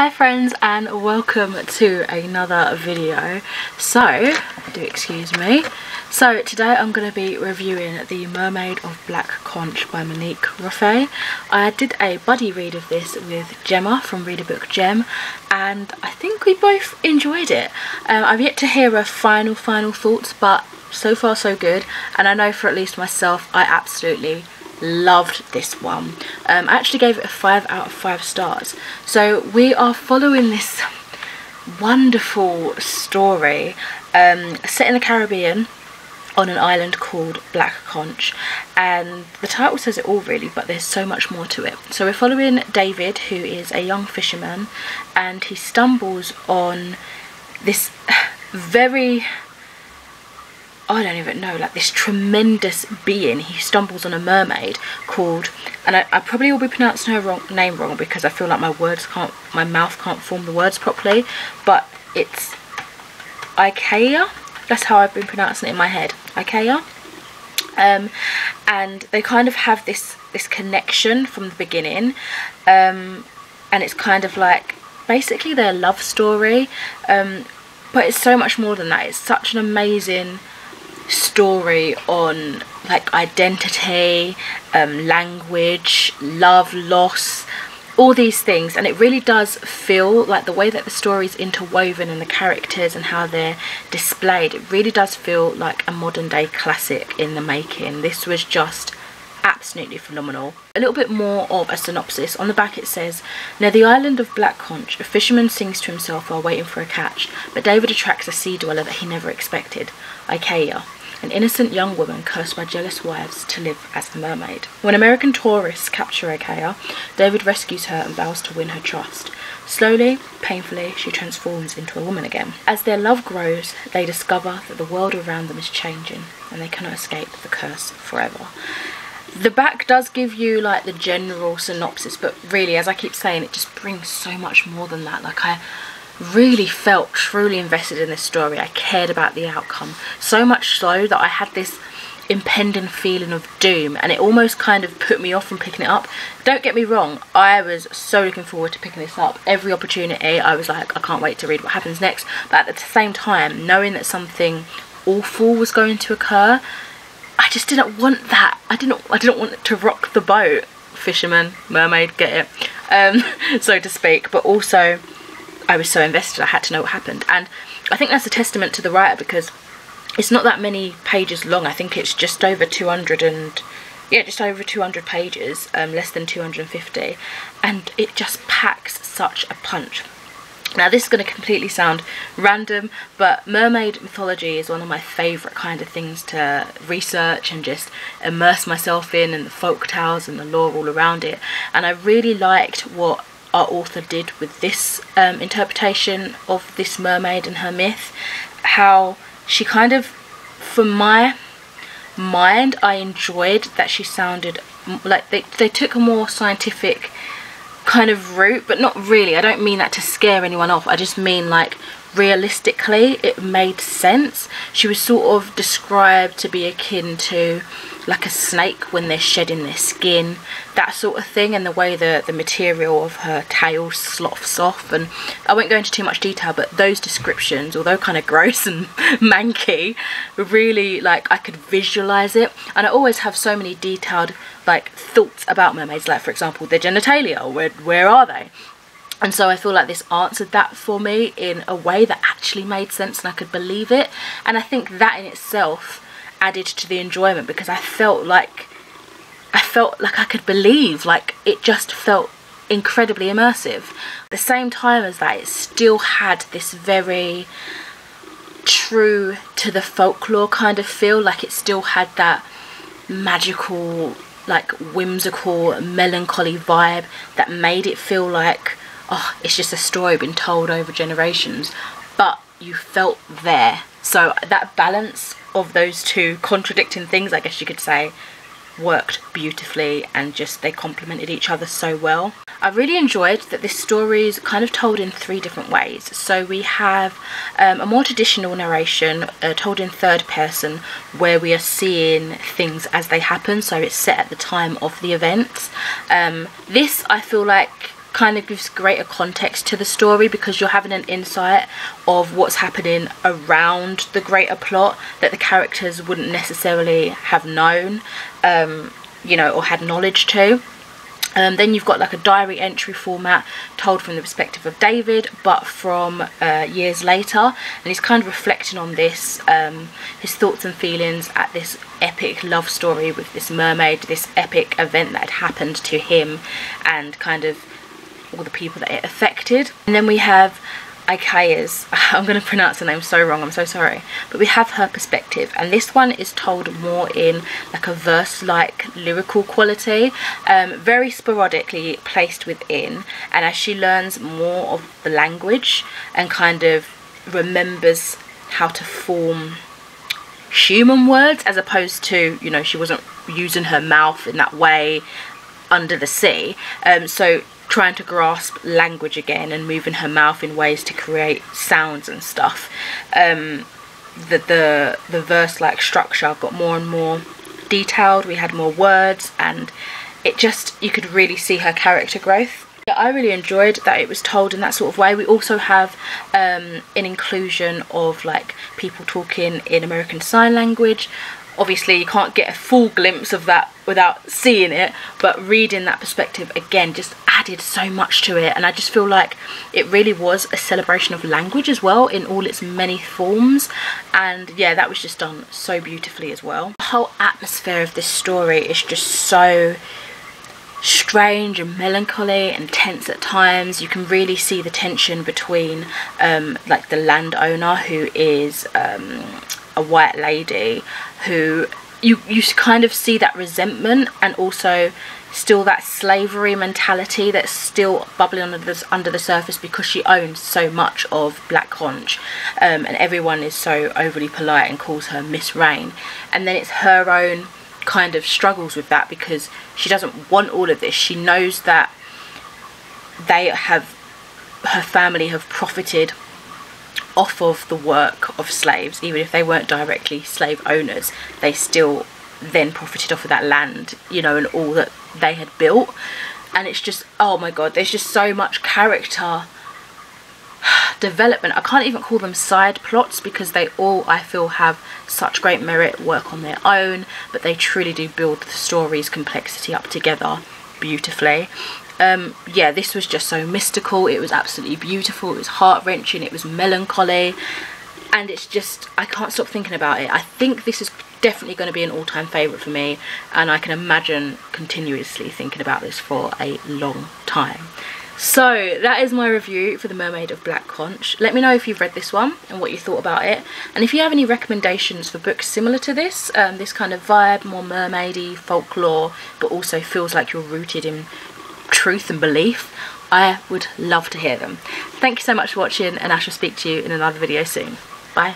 Hi friends and welcome to another video. So, do excuse me. So today I'm going to be reviewing The Mermaid of Black Conch by Monique Roffey. I did a buddy read of this with Gemma from Reader Book Gem and I think we both enjoyed it. I've yet to hear her final thoughts, but so far so good, and I know for at least myself I absolutely loved this one. I actually gave it a 5 out of 5 stars. So we are following this wonderful story set in the Caribbean on an island called Black Conch, and the title says it all really, but there's so much more to it. So we're following David, who is a young fisherman, and he stumbles on this very, I don't even know, like this tremendous being. He stumbles on a mermaid called, and I probably will be pronouncing her name wrong because I feel like my mouth can't form the words properly, but it's Aycayia. That's how I've been pronouncing it in my head, Aycayia. And they kind of have this connection from the beginning, and it's kind of like basically their love story, but it's so much more than that. It's such an amazing story on like identity, language, love, loss, all these things, and it really does feel like the way that the story is interwoven and the characters and how they're displayed, it really does feel like a modern day classic in the making. This was just absolutely phenomenal. A little bit more of a synopsis. On the back it says, near the island of Black Conch, a fisherman sings to himself while waiting for a catch, but David attracts a sea dweller that he never expected, Aycayia, an innocent young woman cursed by jealous wives to live as a mermaid. When American tourists capture Aycayia, David rescues her and vows to win her trust. Slowly, painfully, she transforms into a woman again. As their love grows, they discover that the world around them is changing and they cannot escape the curse forever. The back does give you like the general synopsis, but really, as I keep saying, it just brings so much more than that. Like, I really felt truly invested in this story. I cared about the outcome so much so that I had this impending feeling of doom, and it almost kind of put me off from picking it up. Don't get me wrong, I was so looking forward to picking this up. Every opportunity I was like, I can't wait to read what happens next, but at the same time, knowing that something awful was going to occur, I just didn't want that. I didn't want it to rock the boat. Fisherman, mermaid, get it, so to speak. But also, I was so invested, I had to know what happened. And I think that's a testament to the writer, because it's not that many pages long. I think it's just over 200 and, yeah, just over 200 pages, less than 250. And it just packs such a punch. Now this is going to completely sound random, but mermaid mythology is one of my favourite kind of things to research and just immerse myself in, and the folk tales and the lore all around it. And I really liked what our author did with this interpretation of this mermaid and her myth. How she kind of, for my mind, I enjoyed that she sounded like they took a more scientific kind of route, but not really. I don't mean that to scare anyone off, I just mean like realistically it made sense. She was sort of described to be akin to like a snake when they're shedding their skin, that sort of thing, and the way the material of her tail sloughs off. And I won't go into too much detail, but those descriptions, although kind of gross and manky, really, like, I could visualize it. And I always have so many detailed like thoughts about mermaids, like for example their genitalia, where are they? And so I feel like this answered that for me in a way that actually made sense and I could believe it. And I think that in itself added to the enjoyment, because I felt like I could believe, like it just felt incredibly immersive. At the same time as that, it still had this very true to the folklore kind of feel. Like it still had that magical, like whimsical, melancholy vibe that made it feel like, oh, it's just a story been told over generations, but you felt there. So that balance of those two contradicting things, I guess you could say, worked beautifully, and just they complemented each other so well. I really enjoyed that this story is kind of told in three different ways. So we have a more traditional narration told in third person, where we are seeing things as they happen, so it's set at the time of the events. This, I feel like, kind of gives greater context to the story, because you're having an insight of what's happening around the greater plot that the characters wouldn't necessarily have known, you know, or had knowledge to. Then you've got like a diary entry format told from the perspective of David, but from years later, and he's kind of reflecting on this, his thoughts and feelings at this epic love story with this mermaid, this epic event that had happened to him and kind of all the people that it affected. And then we have Aycayia's, I'm going to pronounce her name so wrong, I'm so sorry, but we have her perspective, and this one is told more in like a verse-like lyrical quality, very sporadically placed within, and as she learns more of the language and kind of remembers how to form human words, as opposed to, you know, she wasn't using her mouth in that way under the sea, so trying to grasp language again and moving her mouth in ways to create sounds and stuff. The verse-like structure got more and more detailed, we had more words, and it just, you could really see her character growth. Yeah, I really enjoyed that it was told in that sort of way. We also have an inclusion of like people talking in American Sign Language. Obviously you can't get a full glimpse of that without seeing it, but reading that perspective again just added so much to it, and I just feel like it really was a celebration of language as well in all its many forms. And yeah, that was just done so beautifully as well. The whole atmosphere of this story is just so strange and melancholy and tense at times. You can really see the tension between like the landowner, who is a white lady, who you kind of see that resentment, and also still that slavery mentality that's still bubbling under the surface, because she owns so much of Black Conch, and everyone is so overly polite and calls her Miss Rain. And then it's her own kind of struggles with that, because she doesn't want all of this. She knows that her family have profited off of the work of slaves, even if they weren't directly slave owners, they still then profited off of that land, you know, and all that they had built. And it's just, oh my god, there's just so much character development. I can't even call them side plots, because they all, I feel, have such great merit, work on their own, but they truly do build the story's complexity up together beautifully. Yeah, this was just so mystical, it was absolutely beautiful, it was heart-wrenching, it was melancholy, and it's just, I can't stop thinking about it. I think this is definitely going to be an all-time favourite for me, and I can imagine continuously thinking about this for a long time. So that is my review for The Mermaid of Black Conch. Let me know if you've read this one and what you thought about it, and if you have any recommendations for books similar to this, this kind of vibe, more mermaidy, folklore, but also feels like you're rooted in truth and belief. I would love to hear them. Thank you so much for watching, and I shall speak to you in another video soon. Bye.